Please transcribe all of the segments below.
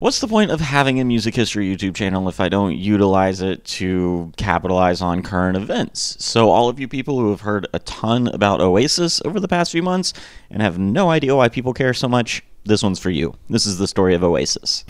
What's the point of having a music history YouTube channel if I don't utilize it to capitalize on current events? So all of you people who have heard a ton about Oasis over the past few months and have no idea why people care so much, this one's for you. This is the story of Oasis.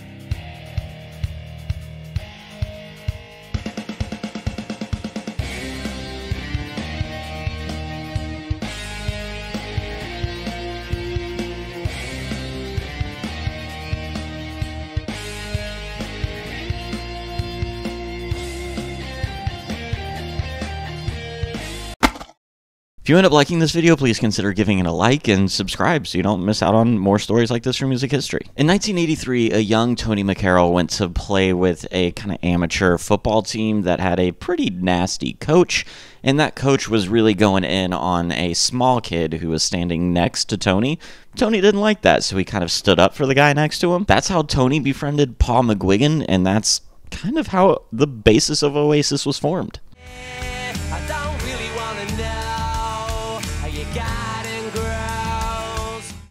If you end up liking this video, please consider giving it a like and subscribe so you don't miss out on more stories like this from music history. In 1983, a young Tony McCarroll went to play with a kind of amateur football team that had a pretty nasty coach, and that coach was really going in on a small kid who was standing next to Tony. Tony didn't like that, so he kind of stood up for the guy next to him. That's how Tony befriended Paul McGuigan, and that's kind of how the basis of Oasis was formed.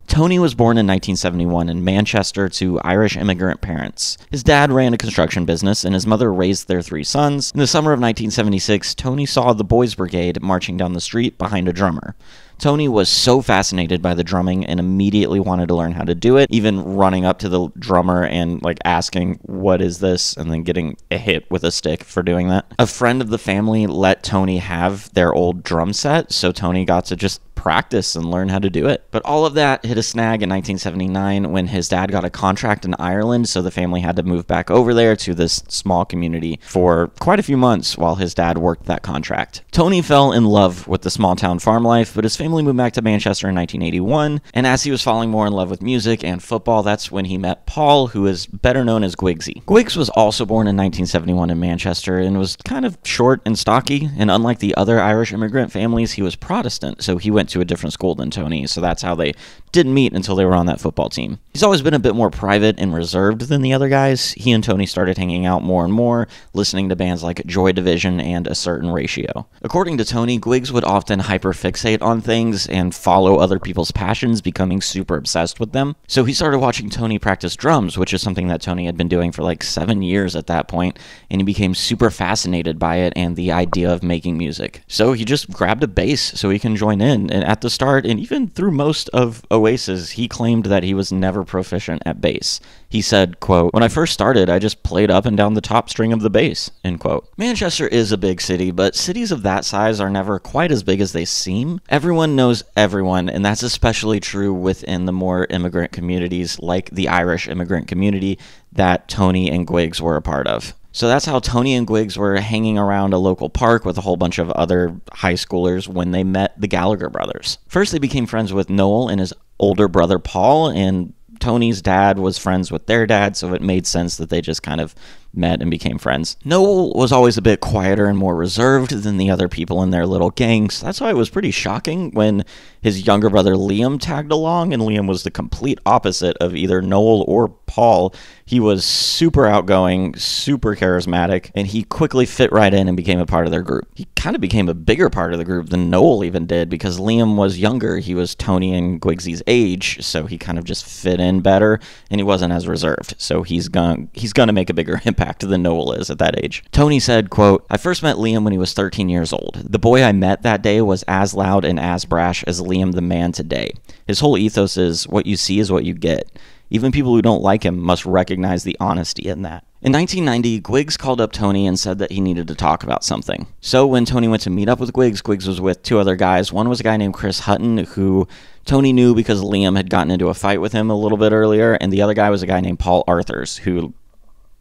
Tony was born in 1971 in Manchester to Irish immigrant parents. His dad ran a construction business, and his mother raised their three sons. In the summer of 1976, Tony saw the Boys Brigade marching down the street behind a drummer. Tony was so fascinated by the drumming and immediately wanted to learn how to do it, even running up to the drummer and like asking, "What is this?" and then getting a hit with a stick for doing that. A friend of the family let Tony have their old drum set, so Tony got to just practice and learn how to do it. But all of that hit a snag in 1979 when his dad got a contract in Ireland, so the family had to move back over there to this small community for quite a few months while his dad worked that contract. Tony fell in love with the small town farm life, but his family moved back to Manchester in 1981, and as he was falling more in love with music and football, that's when he met Paul, who is better known as Gwigsy. Gwigs was also born in 1971 in Manchester and was kind of short and stocky, and unlike the other Irish immigrant families, he was Protestant, so he went to a different school than Tony, so that's how they didn't meet until they were on that football team. He's always been a bit more private and reserved than the other guys. He and Tony started hanging out more and more, listening to bands like Joy Division and A Certain Ratio. According to Tony, Gwigs would often hyperfixate on things and follow other people's passions, becoming super obsessed with them. So he started watching Tony practice drums, which is something that Tony had been doing for like 7 years at that point, and he became super fascinated by it and the idea of making music. So he just grabbed a bass so he can join in. And at the start, and even through most of Oasis, he claimed that he was never proficient at bass. He said, quote, "When I first started, I just played up and down the top string of the bass," end quote. Manchester is a big city, but cities of that size are never quite as big as they seem. Everyone knows everyone, and that's especially true within the more immigrant communities like the Irish immigrant community that Tony and Gwigs were a part of. So that's how Tony and Gwigs were hanging around a local park with a whole bunch of other high schoolers when they met the Gallagher brothers. First, they became friends with Noel and his older brother Paul, and Tony's dad was friends with their dad, so it made sense that they just kind of met and became friends. Noel was always a bit quieter and more reserved than the other people in their little gang, so that's why it was pretty shocking when his younger brother Liam tagged along, and Liam was the complete opposite of either Noel or Paul. He was super outgoing, super charismatic, and he quickly fit right in and became a part of their group. He kind of became a bigger part of the group than Noel even did because Liam was younger. He was Tony and Gwigsy's age, so he kind of just fit in better, and he wasn't as reserved, so he's gonna make a bigger impact than Noel is at that age. Tony said, quote, "I first met Liam when he was 13 years old. The boy I met that day was as loud and as brash as Liam the man today. His whole ethos is what you see is what you get. Even people who don't like him must recognize the honesty in that." In 1990, Gwigs called up Tony and said that he needed to talk about something. So when Tony went to meet up with Gwigs, Gwigs was with two other guys. One was a guy named Chris Hutton, who Tony knew because Liam had gotten into a fight with him a little bit earlier, and the other guy was a guy named Paul Arthurs, who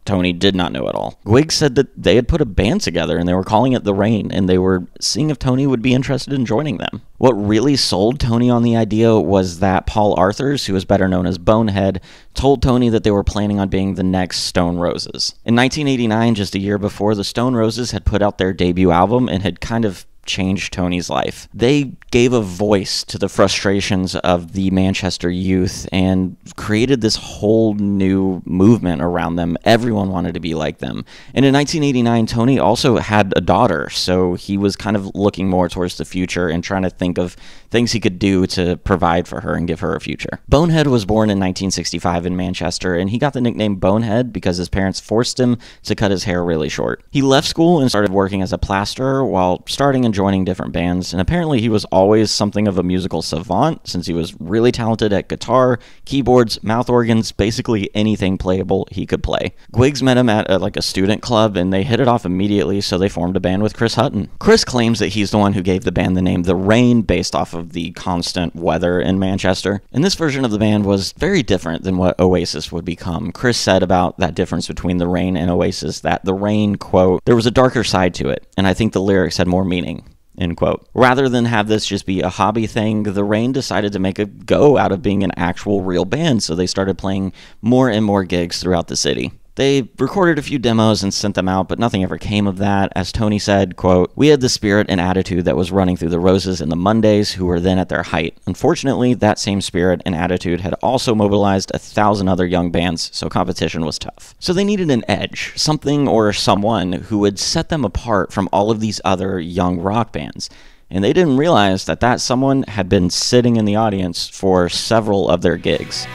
Tony did not know at all. Gwigs said that they had put a band together and they were calling it The Rain, and they were seeing if Tony would be interested in joining them. What really sold Tony on the idea was that Paul Arthurs, who is better known as Bonehead, told Tony that they were planning on being the next Stone Roses. In 1989, just a year before, the Stone Roses had put out their debut album and had kind of changed Tony's life. They gave a voice to the frustrations of the Manchester youth and created this whole new movement around them. Everyone wanted to be like them. And in 1989, Tony also had a daughter, so he was kind of looking more towards the future and trying to think of things he could do to provide for her and give her a future. Bonehead was born in 1965 in Manchester, and he got the nickname Bonehead because his parents forced him to cut his hair really short. He left school and started working as a plasterer while starting and joining different bands, and apparently he was always something of a musical savant since he was really talented at guitar, keyboards, mouth organs, basically anything playable he could play. Gwiggs met him at a student club, and they hit it off immediately, so they formed a band with Chris Hutton. Chris claims that he's the one who gave the band the name The Rain based off of the constant weather in Manchester, and this version of the band was very different than what Oasis would become. Chris said about that difference between The Rain and Oasis that The Rain, quote, there was a darker side to it, and I think the lyrics had more meaning, end quote. Rather than have this just be a hobby thing, The Rain decided to make a go out of being an actual real band, so they started playing more and more gigs throughout the city. They recorded a few demos and sent them out, but nothing ever came of that. As Tony said, quote, we had the spirit and attitude that was running through the Roses and the Mondays, who were then at their height. Unfortunately, that same spirit and attitude had also mobilized 1,000 other young bands, so competition was tough. So they needed an edge, something or someone who would set them apart from all of these other young rock bands. And they didn't realize that that someone had been sitting in the audience for several of their gigs.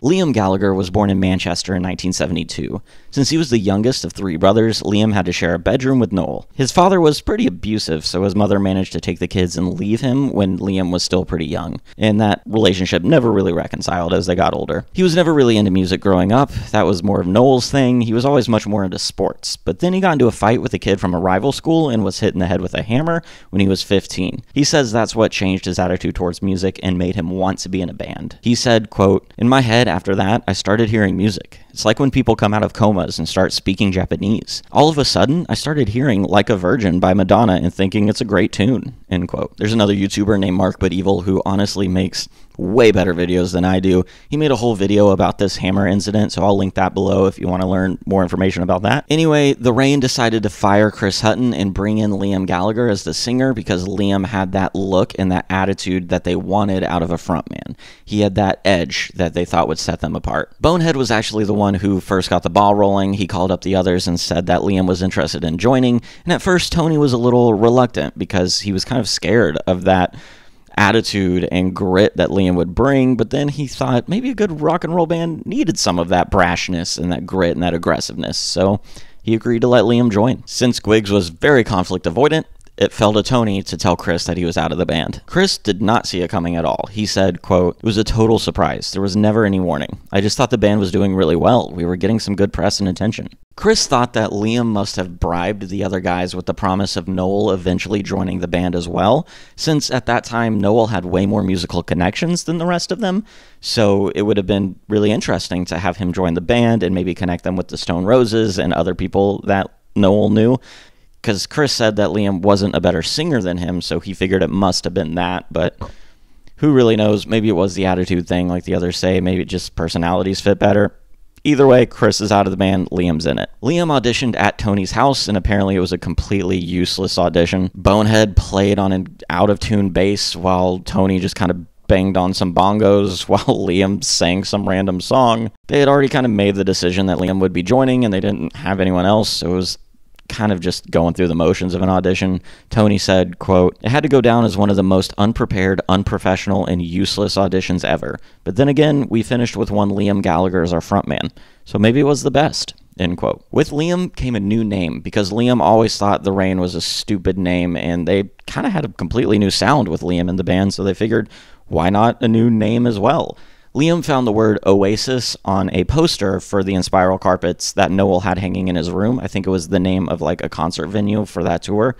Liam Gallagher was born in Manchester in 1972. Since he was the youngest of three brothers, Liam had to share a bedroom with Noel. His father was pretty abusive, so his mother managed to take the kids and leave him when Liam was still pretty young, and that relationship never really reconciled as they got older. He was never really into music growing up. That was more of Noel's thing. He was always much more into sports, but then he got into a fight with a kid from a rival school and was hit in the head with a hammer when he was 15. He says that's what changed his attitude towards music and made him want to be in a band. He said, quote, in my head, after that, I started hearing music. It's like when people come out of comas and start speaking Japanese. All of a sudden, I started hearing Like a Virgin by Madonna and thinking it's a great tune, end quote. There's another YouTuber named MarcButEvil who honestly makes way better videos than I do. He made a whole video about this hammer incident, so I'll link that below if you want to learn more information about that. Anyway, The Rain decided to fire Chris Hutton and bring in Liam Gallagher as the singer because Liam had that look and that attitude that they wanted out of a frontman. He had that edge that they thought would set them apart. Bonehead was actually the one who first got the ball rolling. He called up the others and said that Liam was interested in joining, and at first Tony was a little reluctant because he was kind of scared of that attitude and grit that Liam would bring, but then he thought maybe a good rock and roll band needed some of that brashness and that grit and that aggressiveness, so he agreed to let Liam join. Since Gwiggs was very conflict avoidant, it fell to Tony to tell Chris that he was out of the band. Chris did not see it coming at all. He said, quote, it was a total surprise. There was never any warning. I just thought the band was doing really well. We were getting some good press and attention. Chris thought that Liam must have bribed the other guys with the promise of Noel eventually joining the band as well, since at that time Noel had way more musical connections than the rest of them, so it would have been really interesting to have him join the band and maybe connect them with the Stone Roses and other people that Noel knew. Because Chris said that Liam wasn't a better singer than him, so he figured it must have been that, but who really knows? Maybe it was the attitude thing, like the others say. Maybe just personalities fit better. Either way, Chris is out of the band, Liam's in it. Liam auditioned at Tony's house, and apparently it was a completely useless audition. Bonehead played on an out-of-tune bass while Tony just kind of banged on some bongos while Liam sang some random song. They had already kind of made the decision that Liam would be joining, and they didn't have anyone else, so it was kind of just going through the motions of an audition. Tony said, quote, it had to go down as one of the most unprepared, unprofessional, and useless auditions ever. But then again, we finished with one Liam Gallagher as our frontman, so maybe it was the best, end quote. With Liam came a new name, because Liam always thought The Rain was a stupid name, and they kind of had a completely new sound with Liam in the band, so they figured, why not a new name as well? Liam found the word Oasis on a poster for the Inspiral Carpets that Noel had hanging in his room. I think it was the name of like a concert venue for that tour.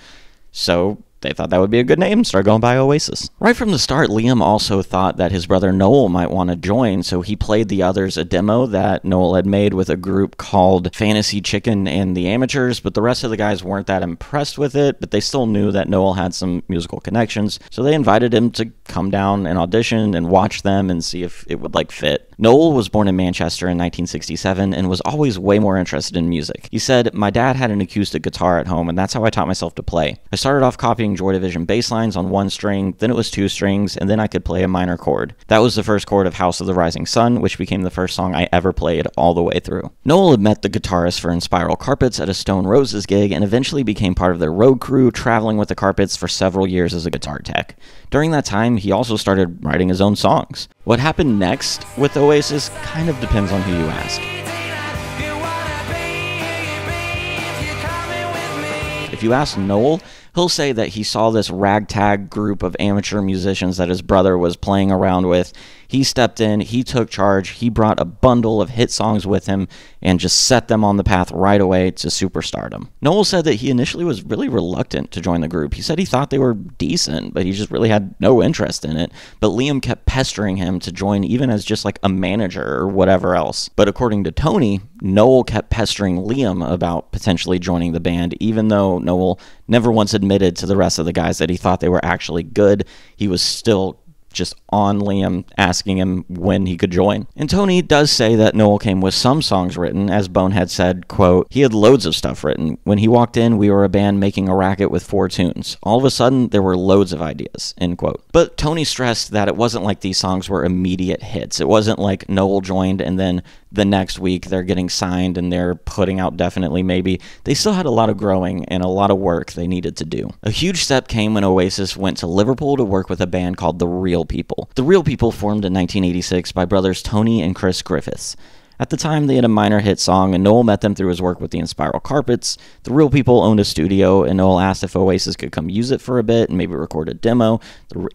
So they thought that would be a good name, start going by Oasis. Right from the start, Liam also thought that his brother Noel might want to join, so he played the others a demo that Noel had made with a group called Fantasy Chicken and the Amateurs, but the rest of the guys weren't that impressed with it, but they still knew that Noel had some musical connections, so they invited him to come down and audition and watch them and see if it would, like, fit. Noel was born in Manchester in 1967 and was always way more interested in music. He said, "My dad had an acoustic guitar at home, and that's how I taught myself to play. I started off copying Joy Division bass lines on one string, then it was two strings, and then I could play a minor chord. That was the first chord of House of the Rising Sun, which became the first song I ever played all the way through." Noel had met the guitarist for Inspiral Carpets at a Stone Roses gig and eventually became part of their road crew, traveling with the Carpets for several years as a guitar tech. During that time, he also started writing his own songs. What happened next with Oasis kind of depends on who you ask. If you ask Noel, he'll say that he saw this ragtag group of amateur musicians that his brother was playing around with. He stepped in, he took charge, he brought a bundle of hit songs with him and just set them on the path right away to superstardom. Noel said that he initially was really reluctant to join the group. He said he thought they were decent, but he just really had no interest in it. But Liam kept pestering him to join, even as just like a manager or whatever else. But according to Tony, Noel kept pestering Liam about potentially joining the band, even though Noel never once admitted to the rest of the guys that he thought they were actually good. He was still just on Liam, asking him when he could join. And Tony does say that Noel came with some songs written. As Bonehead said, quote, "He had loads of stuff written. When he walked in, we were a band making a racket with 4 tunes. All of a sudden, there were loads of ideas," end quote. But Tony stressed that it wasn't like these songs were immediate hits. It wasn't like Noel joined and then the next week they're getting signed and they're putting out Definitely Maybe. They still had a lot of growing and a lot of work they needed to do. A huge step came when Oasis went to Liverpool to work with a band called The Real People. The Real People formed in 1986 by brothers Tony and Chris Griffiths. At the time, they had a minor hit song, and Noel met them through his work with the Inspiral Carpets. The Real People owned a studio, and Noel asked if Oasis could come use it for a bit and maybe record a demo,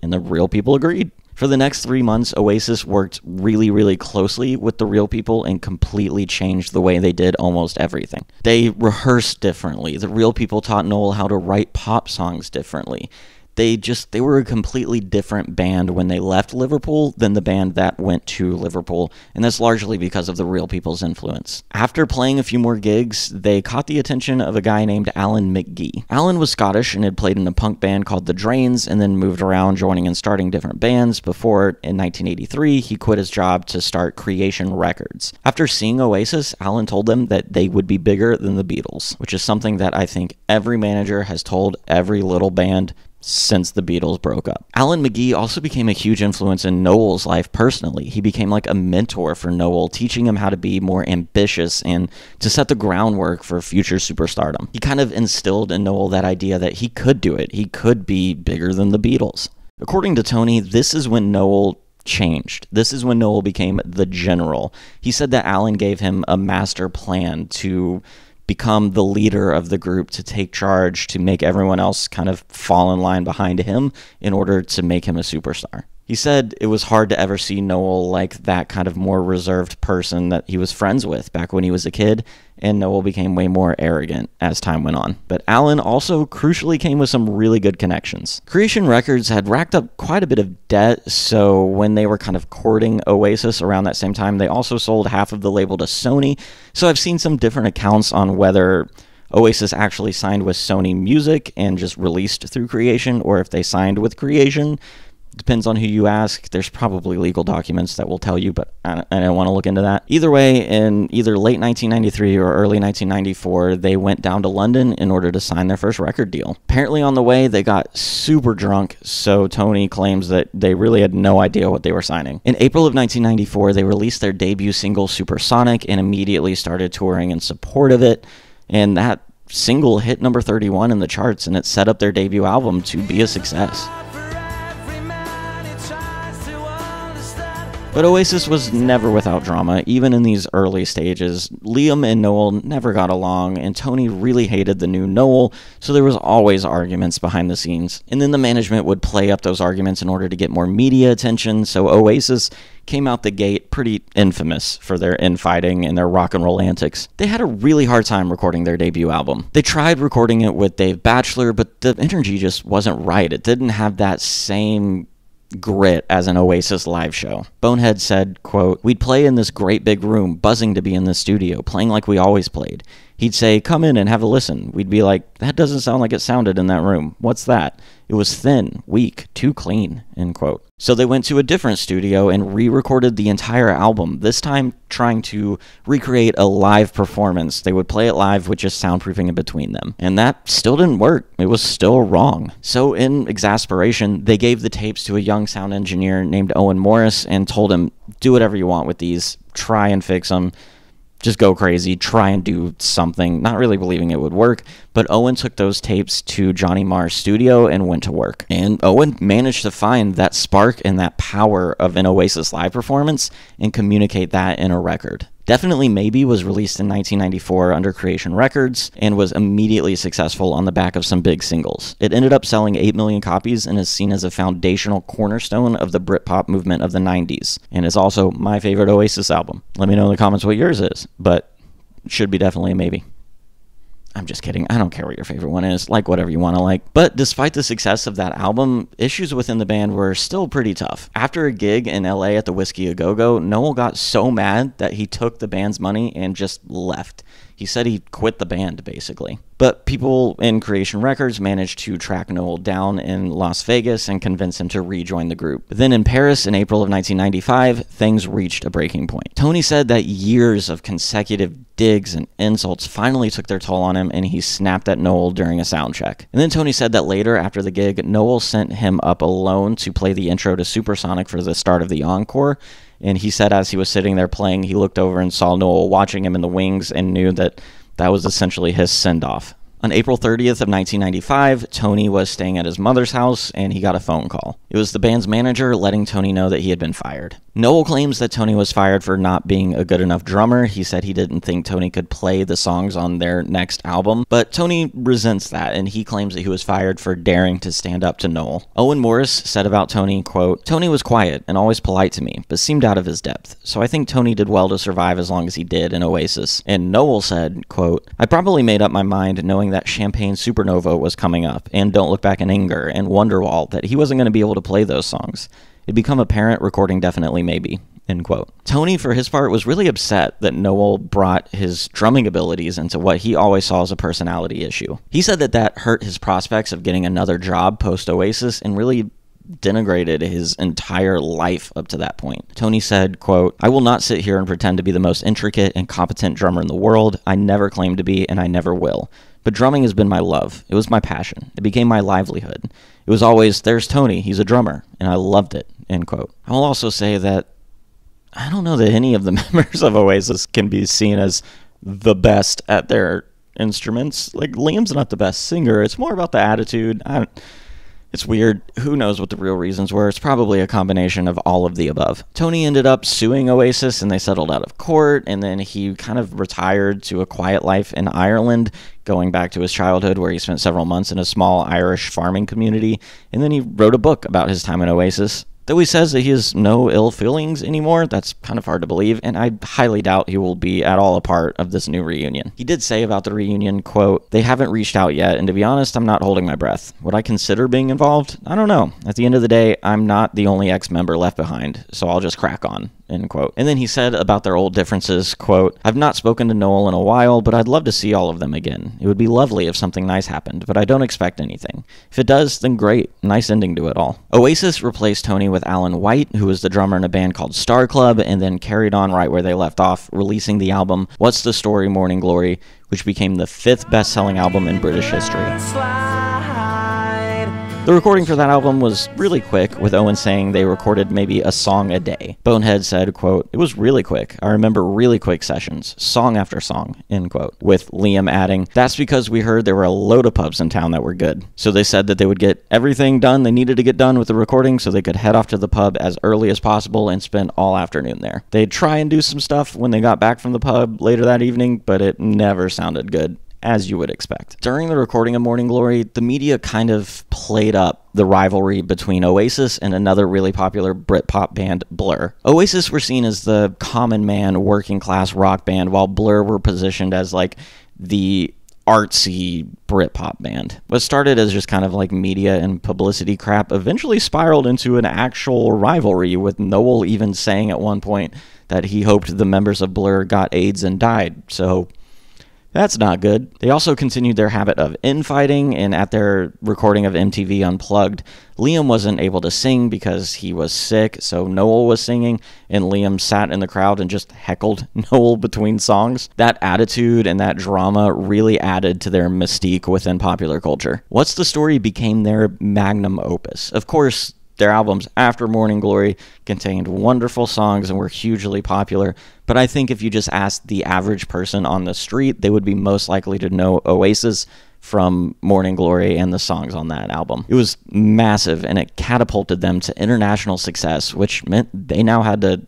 and the Real People agreed. For the next 3 months, Oasis worked really, really closely with the Real People and completely changed the way they did almost everything. They rehearsed differently. The Real People taught Noel how to write pop songs differently. They were a completely different band when they left Liverpool than the band that went to Liverpool, and that's largely because of the Real People's influence. After playing a few more gigs, they caught the attention of a guy named Alan McGee. Alan was Scottish and had played in a punk band called The Drains and then moved around joining and starting different bands before, in 1983, he quit his job to start Creation Records. After seeing Oasis, Alan told them that they would be bigger than the Beatles, which is something that I think every manager has told every little band since the Beatles broke up. Alan McGee also became a huge influence in Noel's life personally. He became like a mentor for Noel, teaching him how to be more ambitious and to set the groundwork for future superstardom. He kind of instilled in Noel that idea that he could do it. He could be bigger than the Beatles. According to Tony, this is when Noel changed. This is when Noel became the general. He said that Alan gave him a master plan to become the leader of the group, to take charge, to make everyone else kind of fall in line behind him in order to make him a superstar. He said it was hard to ever see Noel like that kind of more reserved person that he was friends with back when he was a kid, and Noel became way more arrogant as time went on. But Alan also crucially came with some really good connections. Creation Records had racked up quite a bit of debt, so when they were kind of courting Oasis around that same time, they also sold half of the label to Sony, so I've seen some different accounts on whether Oasis actually signed with Sony Music and just released through Creation, or if they signed with Creation. Depends on who you ask. There's probably legal documents that will tell you, but I don't want to look into that. Either way, in either late 1993 or early 1994, they went down to London in order to sign their first record deal. Apparently on the way, they got super drunk, so Tony claims that they really had no idea what they were signing. In April of 1994, they released their debut single, Supersonic, and immediately started touring in support of it, and that single hit number 31 in the charts, and it set up their debut album to be a success. But Oasis was never without drama, even in these early stages. Liam and Noel never got along, and Tony really hated the new Noel, so there was always arguments behind the scenes. And then the management would play up those arguments in order to get more media attention, so Oasis came out the gate pretty infamous for their infighting and their rock and roll antics. They had a really hard time recording their debut album. They tried recording it with Dave Batchelor, but the energy just wasn't right. It didn't have that same grit as an Oasis live show. Bonehead said, quote, "We'd play in this great big room, buzzing to be in the studio, playing like we always played. He'd say, come in and have a listen. We'd be like, that doesn't sound like it sounded in that room. What's that? It was thin, weak, too clean," end quote. So they went to a different studio and re-recorded the entire album, this time trying to recreate a live performance. They would play it live with just soundproofing in between them. And that still didn't work. It was still wrong. So in exasperation, they gave the tapes to a young sound engineer named Owen Morris and told him, do whatever you want with these, try and fix them. Just go crazy, try and do something, not really believing it would work, but Owen took those tapes to Johnny Marr's studio and went to work. And Owen managed to find that spark and that power of an Oasis live performance and communicate that in a record. Definitely Maybe was released in 1994 under Creation Records and was immediately successful on the back of some big singles. It ended up selling 8 million copies and is seen as a foundational cornerstone of the Britpop movement of the 90s, and is also my favorite Oasis album. Let me know in the comments what yours is, but it should be Definitely Maybe. I'm just kidding. I don't care what your favorite one is. Like whatever you want to like. But despite the success of that album, issues within the band were still pretty tough. After a gig in LA at the Whisky a Go Go, Noel got so mad that he took the band's money and just left. He said he quit the band, basically. But people in Creation Records managed to track Noel down in Las Vegas and convince him to rejoin the group. Then in Paris in April of 1995, things reached a breaking point. Tony said that years of consecutive digs and insults finally took their toll on him, and he snapped at Noel during a sound check. And then Tony said that later, after the gig, Noel sent him up alone to play the intro to Supersonic for the start of the encore. And he said as he was sitting there playing, he looked over and saw Noel watching him in the wings and knew that that was essentially his send-off. On April 30th of 1995, Tony was staying at his mother's house and he got a phone call. It was the band's manager letting Tony know that he had been fired. Noel claims that Tony was fired for not being a good enough drummer. He said he didn't think Tony could play the songs on their next album, but Tony resents that and he claims that he was fired for daring to stand up to Noel. Owen Morris said about Tony, quote, "Tony was quiet and always polite to me, but seemed out of his depth. So I think Tony did well to survive as long as he did in Oasis." And Noel said, quote, "I probably made up my mind knowing that Champagne Supernova was coming up, and Don't Look Back in Anger, and Wonderwall, that he wasn't going to be able to play those songs. It'd become apparent recording Definitely Maybe," end quote. Tony, for his part, was really upset that Noel brought his drumming abilities into what he always saw as a personality issue. He said that that hurt his prospects of getting another job post-Oasis and really denigrated his entire life up to that point. Tony said, quote, "I will not sit here and pretend to be the most intricate and competent drummer in the world. I never claim to be, and I never will. But drumming has been my love. It was my passion. It became my livelihood. It was always, there's Tony, he's a drummer, and I loved it," end quote. I will also say that I don't know that any of the members of Oasis can be seen as the best at their instruments. Like, Liam's not the best singer. It's more about the attitude. It's weird. Who knows what the real reasons were? It's probably a combination of all of the above. Tony ended up suing Oasis and they settled out of court, and then he kind of retired to a quiet life in Ireland, going back to his childhood where he spent several months in a small Irish farming community, and then he wrote a book about his time in Oasis. Though he says that he has no ill feelings anymore, that's kind of hard to believe, and I highly doubt he will be at all a part of this new reunion. He did say about the reunion, quote, "They haven't reached out yet, and to be honest, I'm not holding my breath. Would I consider being involved? I don't know. At the end of the day, I'm not the only ex-member left behind, so I'll just crack on," end quote. And then he said about their old differences, quote, "I've not spoken to Noel in a while, but I'd love to see all of them again. It would be lovely if something nice happened, but I don't expect anything. If it does, then great. Nice ending to it all." Oasis replaced Tony with Alan White, who was the drummer in a band called Star Club, and then carried on right where they left off, releasing the album What's the Story, Morning Glory, which became the 5th best-selling album in British history. The recording for that album was really quick, with Owen saying they recorded maybe a song a day. Bonehead said, quote, "It was really quick. I remember really quick sessions, song after song," end quote, with Liam adding, "That's because we heard there were a load of pubs in town that were good. So they said that they would get everything done they needed to get done with the recording so they could head off to the pub as early as possible and spend all afternoon there. They'd try and do some stuff when they got back from the pub later that evening, but it never sounded good, as you would expect." During the recording of Morning Glory, the media kind of played up the rivalry between Oasis and another really popular Britpop band, Blur. Oasis were seen as the common man, working class rock band, while Blur were positioned as like the artsy Britpop band. What started as just kind of like media and publicity crap eventually spiraled into an actual rivalry, with Noel even saying at one point that he hoped the members of Blur got AIDS and died, so that's not good. They also continued their habit of infighting, and at their recording of MTV Unplugged, Liam wasn't able to sing because he was sick, so Noel was singing, and Liam sat in the crowd and just heckled Noel between songs. That attitude and that drama really added to their mystique within popular culture. What's the Story became their magnum opus. Of course, their albums after Morning Glory contained wonderful songs and were hugely popular, but I think if you just asked the average person on the street, they would be most likely to know Oasis from Morning Glory and the songs on that album. It was massive, and it catapulted them to international success, which meant they now had to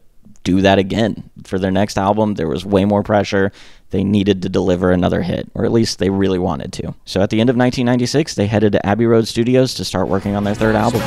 do that again. For their next album, there was way more pressure. They needed to deliver another hit, or at least they really wanted to. So at the end of 1996, they headed to Abbey Road Studios to start working on their third album.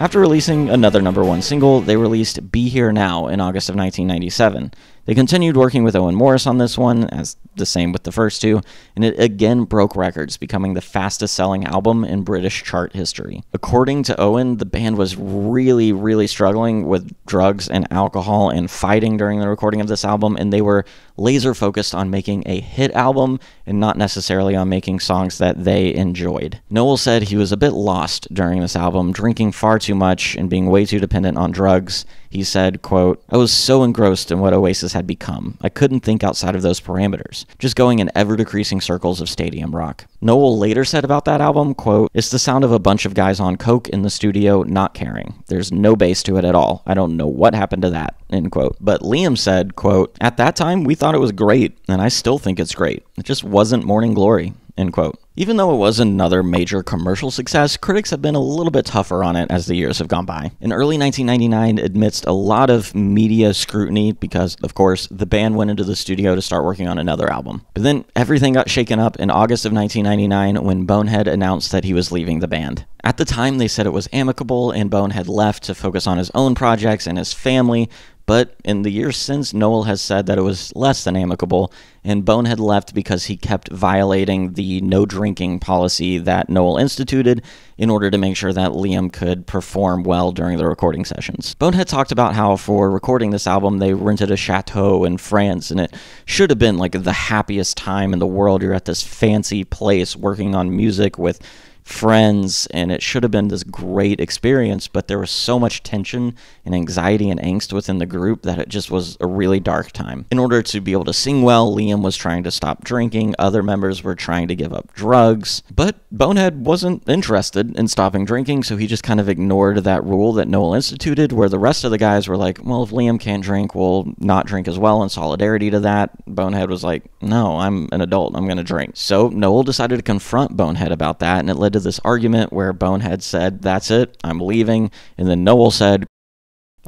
After releasing another #1 single, they released Be Here Now in August of 1997. They continued working with Owen Morris on this one, as the same with the first two, and it again broke records, becoming the fastest-selling album in British chart history. According to Owen, the band was really, really struggling with drugs and alcohol and fighting during the recording of this album, and they were laser-focused on making a hit album and not necessarily on making songs that they enjoyed. Noel said he was a bit lost during this album, drinking far too much and being way too dependent on drugs. He said, quote, "I was so engrossed in what Oasis had become. I couldn't think outside of those parameters, just going in ever-decreasing circles of stadium rock." Noel later said about that album, quote, "It's the sound of a bunch of guys on coke in the studio not caring. There's no bass to it at all. I don't know what happened to that," end quote. But Liam said, quote, "At that time, we thought it was great, and I still think it's great. It just wasn't Morning Glory," end quote. Even though it was another major commercial success, critics have been a little bit tougher on it as the years have gone by. In early 1999, amidst a lot of media scrutiny, because, of course, the band went into the studio to start working on another album. But then everything got shaken up in August of 1999 when Bonehead announced that he was leaving the band. At the time, they said it was amicable, and Bonehead left to focus on his own projects and his family, but in the years since, Noel has said that it was less than amicable, and Bonehead left because he kept violating the no-drinking policy that Noel instituted in order to make sure that Liam could perform well during the recording sessions. Bonehead talked about how for recording this album, they rented a chateau in France, and it should have been like the happiest time in the world. You're at this fancy place working on music with friends, and it should have been this great experience, but there was so much tension and anxiety and angst within the group that it just was a really dark time. In order to be able to sing well, Liam was trying to stop drinking, other members were trying to give up drugs, but Bonehead wasn't interested in stopping drinking, so he just kind of ignored that rule that Noel instituted, where the rest of the guys were like, well, if Liam can't drink, we'll not drink as well in solidarity to that. Bonehead was like, no, I'm an adult, I'm gonna drink. So Noel decided to confront Bonehead about that, and it led to this argument where Bonehead said, "That's it, I'm leaving," and then Noel said,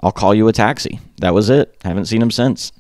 "I'll call you a taxi." That was it. I haven't seen him since.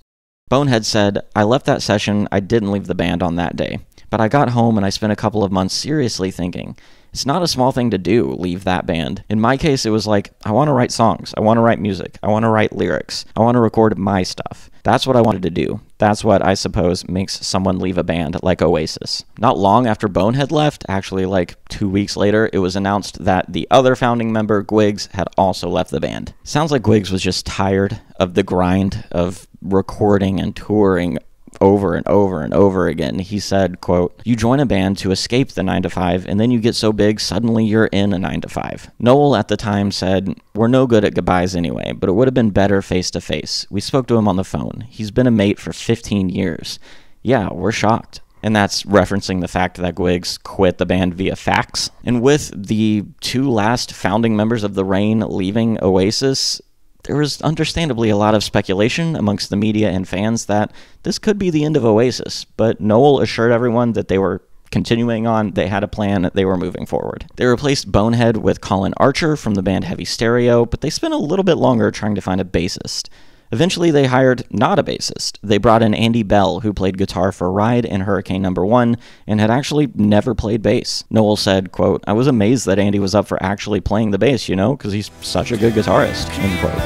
Bonehead said, "I left that session, I didn't leave the band on that day, but I got home and I spent a couple of months seriously thinking, it's not a small thing to do, leave that band. In my case, it was like, I want to write songs, I want to write music, I want to write lyrics, I want to record my stuff. That's what I wanted to do. That's what I suppose makes someone leave a band like Oasis." Not long after Bonehead left, actually like 2 weeks later, it was announced that the other founding member, Gwiggs, had also left the band. Sounds like Gwiggs was just tired of the grind of recording and touring over and over and over again. He said, quote, "You join a band to escape the 9-to-5, and then you get so big, suddenly you're in a 9-to-5. Noel at the time said, "We're no good at goodbyes anyway, but it would have been better face-to-face. We spoke to him on the phone. He's been a mate for 15 years. Yeah, we're shocked. and that's referencing the fact that Gwiggs quit the band via fax. And with the two last founding members of The Rain leaving Oasis, there was understandably a lot of speculation amongst the media and fans that this could be the end of Oasis, but Noel assured everyone that they were continuing on, they had a plan, they were moving forward. They replaced Bonehead with Colin Archer from the band Heavy Stereo, but they spent a little bit longer trying to find a bassist. Eventually, they hired not a bassist. They brought in Andy Bell, who played guitar for Ride and Hurricane No. 1 and had actually never played bass. Noel said, quote, "I was amazed that Andy was up for actually playing the bass, you know, because he's such a good guitarist," end quote.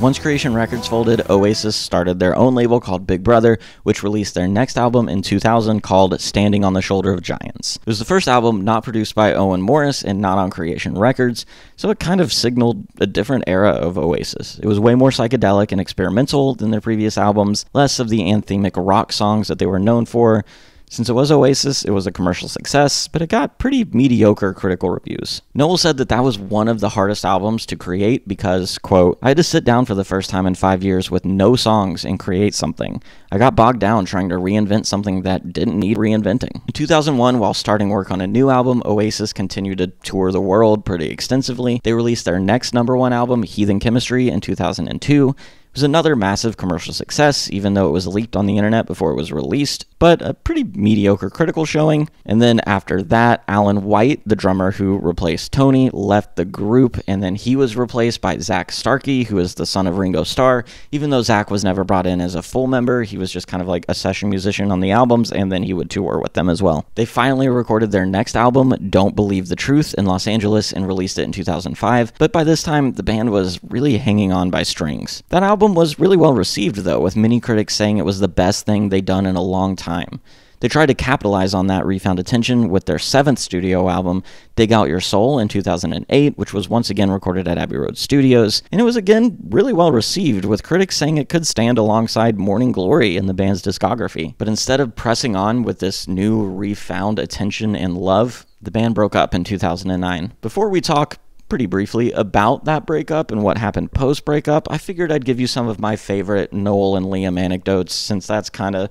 Once Creation Records folded, Oasis started their own label called Big Brother, which released their next album in 2000 called Standing on the Shoulder of Giants. It was the first album not produced by Owen Morris and not on Creation Records, so it kind of signaled a different era of Oasis. It was way more psychedelic and experimental than their previous albums, less of the anthemic rock songs that they were known for. Since it was Oasis, it was a commercial success, but it got pretty mediocre critical reviews. Noel said that was one of the hardest albums to create because, quote, "I had to sit down for the first time in 5 years with no songs and create something. I got bogged down trying to reinvent something that didn't need reinventing." In 2001, while starting work on a new album, Oasis continued to tour the world pretty extensively. They released their next number 1 album, Heathen Chemistry, in 2002. It was another massive commercial success, even though it was leaked on the internet before it was released, but a pretty mediocre critical showing. And then after that, Alan White, the drummer who replaced Tony, left the group, and then he was replaced by Zach Starkey, who is the son of Ringo Starr. Even though Zach was never brought in as a full member, he was just kind of like a session musician on the albums, and then he would tour with them as well. They finally recorded their next album, Don't Believe the Truth, in Los Angeles and released it in 2005, but by this time, the band was really hanging on by strings. That album was really well received though, with many critics saying it was the best thing they'd done in a long time. They tried to capitalize on that refound attention with their 7th studio album, Dig Out Your Soul, in 2008, which was once again recorded at Abbey Road Studios, and it was again really well received, with critics saying it could stand alongside Morning Glory in the band's discography. But instead of pressing on with this new refound attention and love, the band broke up in 2009. Before we talk pretty briefly about that breakup and what happened post-breakup, I figured I'd give you some of my favorite Noel and Liam anecdotes, since that's kind of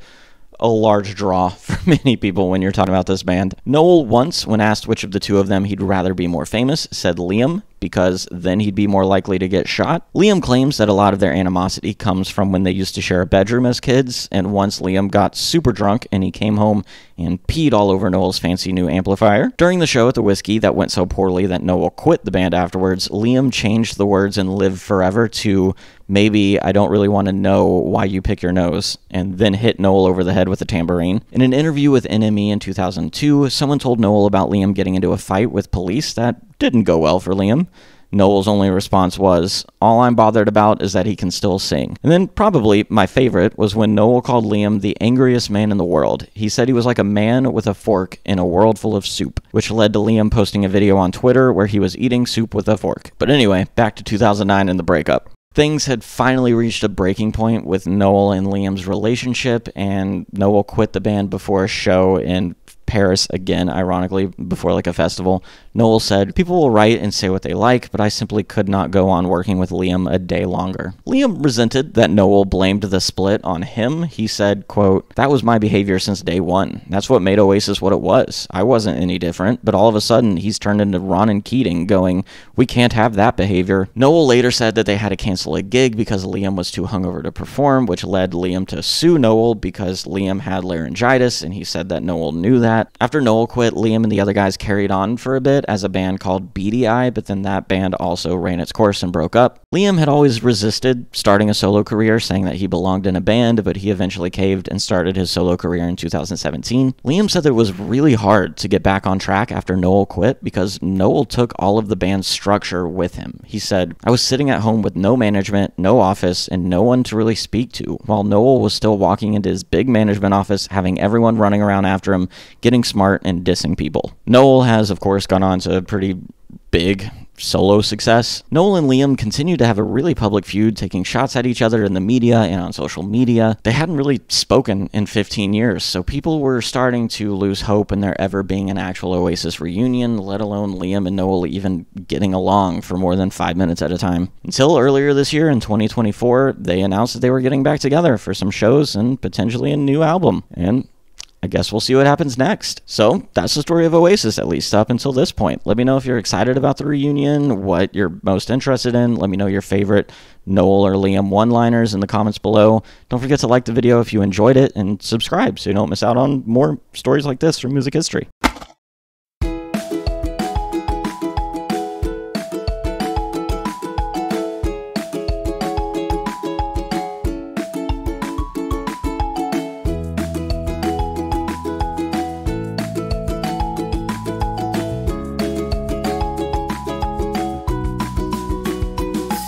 a large draw for many people when you're talking about this band. Noel once, when asked which of the two of them he'd rather be more famous, said Liam, because then he'd be more likely to get shot. Liam claims that a lot of their animosity comes from when they used to share a bedroom as kids, and once Liam got super drunk and he came home and peed all over Noel's fancy new amplifier. During the show at the Whisky that went so poorly that Noel quit the band afterwards, Liam changed the words in Live Forever to, "Maybe I don't really want to know why you pick your nose," and then hit Noel over the head with a tambourine. In an interview with NME in 2002, someone told Noel about Liam getting into a fight with police that didn't go well for Liam. Noel's only response was, "All I'm bothered about is that he can still sing." And then probably my favorite was when Noel called Liam the angriest man in the world. He said he was like a man with a fork in a world full of soup, which led to Liam posting a video on Twitter where he was eating soup with a fork. But anyway, back to 2009 and the breakup. Things had finally reached a breaking point with Noel and Liam's relationship, and Noel quit the band before a show in Paris, again, ironically, before like a festival. Noel said, "People will write and say what they like, but I simply could not go on working with Liam a day longer." Liam resented that Noel blamed the split on him. He said, quote, "That was my behavior since day one. That's what made Oasis what it was. I wasn't any different, but all of a sudden he's turned into Ronan Keating going, 'We can't have that behavior.'" Noel later said that they had to cancel a gig because Liam was too hungover to perform, which led Liam to sue Noel because Liam had laryngitis, and he said that Noel knew that. After Noel quit, Liam and the other guys carried on for a bit as a band called Beady Eye, but then that band also ran its course and broke up. Liam had always resisted starting a solo career, saying that he belonged in a band, but he eventually caved and started his solo career in 2017. Liam said that it was really hard to get back on track after Noel quit because Noel took all of the band's structure with him. He said, "I was sitting at home with no management, no office, and no one to really speak to, while Noel was still walking into his big management office, having everyone running around after him, getting smart and dissing people." Noel has, of course, gone on to pretty big solo success, Noel and Liam continued to have a really public feud, taking shots at each other in the media and on social media. They hadn't really spoken in 15 years, so people were starting to lose hope in there ever being an actual Oasis reunion, let alone Liam and Noel even getting along for more than 5 minutes at a time. Until earlier this year in 2024, they announced that they were getting back together for some shows and potentially a new album. And I guess we'll see what happens next. So that's the story of Oasis, at least up until this point. Let me know if you're excited about the reunion, what you're most interested in. Let me know your favorite Noel or Liam one-liners in the comments below. Don't forget to like the video if you enjoyed it and subscribe so you don't miss out on more stories like this from music history.